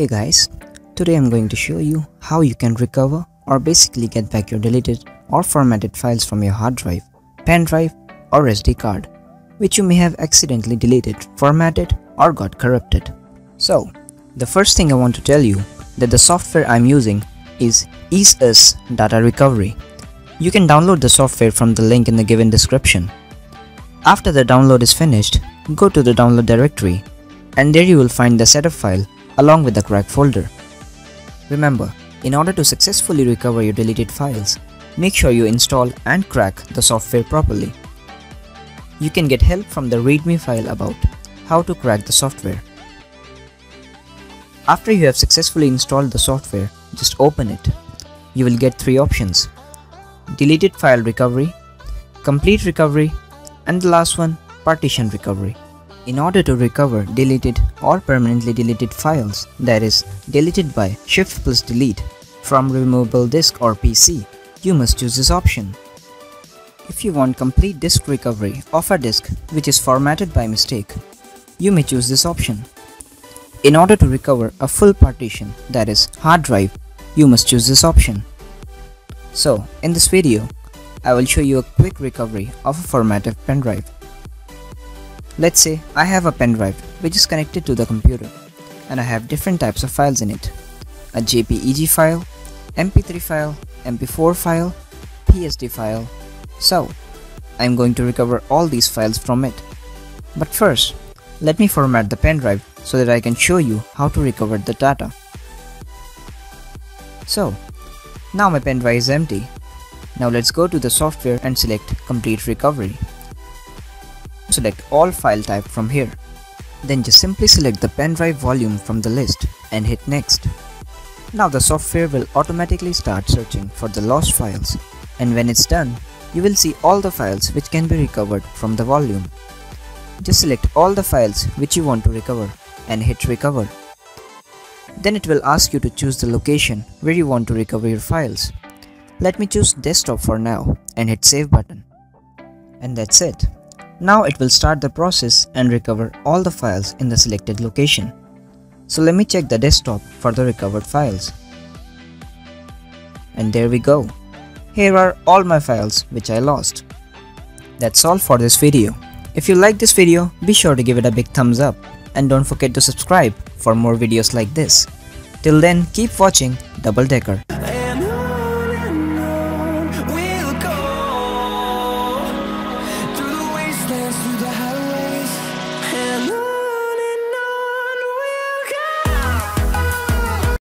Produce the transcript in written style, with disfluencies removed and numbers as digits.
Hey guys, today I'm going to show you how you can recover or basically get back your deleted or formatted files from your hard drive, pen drive or SD card, which you may have accidentally deleted, formatted or got corrupted. So, the first thing I want to tell you that the software I'm using is EaseUS Data Recovery. You can download the software from the link in the given description. After the download is finished, go to the download directory and there you will find the setup file along with the correct folder. Remember, in order to successfully recover your deleted files, make sure you install and crack the software properly. You can get help from the README file about how to crack the software. After you have successfully installed the software, just open it. You will get three options: deleted file recovery, complete recovery, and the last one, partition recovery. In order to recover deleted or permanently deleted files, that is, deleted by Shift plus Delete from removable disk or PC, you must choose this option. If you want complete disk recovery of a disk which is formatted by mistake, you may choose this option. In order to recover a full partition, that is, hard drive, you must choose this option. So, in this video, I will show you a quick recovery of a formatted pen drive. Let's say I have a pen drive which is connected to the computer and I have different types of files in it: a JPEG file, MP3 file, MP4 file, PSD file. So I am going to recover all these files from it. But first, let me format the pen drive so that I can show you how to recover the data. So now my pen drive is empty. Now let's go to the software and select Complete Recovery. Select all file type from here. Then just simply select the pen drive volume from the list and hit next. Now the software will automatically start searching for the lost files, and when it's done, you will see all the files which can be recovered from the volume. Just select all the files which you want to recover and hit recover. Then it will ask you to choose the location where you want to recover your files. Let me choose desktop for now and hit save button. And that's it. Now it will start the process and recover all the files in the selected location. So let me check the desktop for the recovered files. And there we go. Here are all my files which I lost. That's all for this video. If you like this video, be sure to give it a big thumbs up and don't forget to subscribe for more videos like this. Till then, keep watching Double Decker.